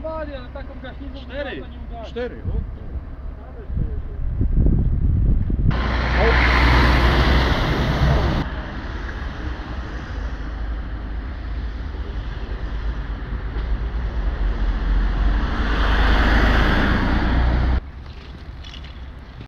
próbowali, ale taką gaśnicą to nie udało. Cztery, o.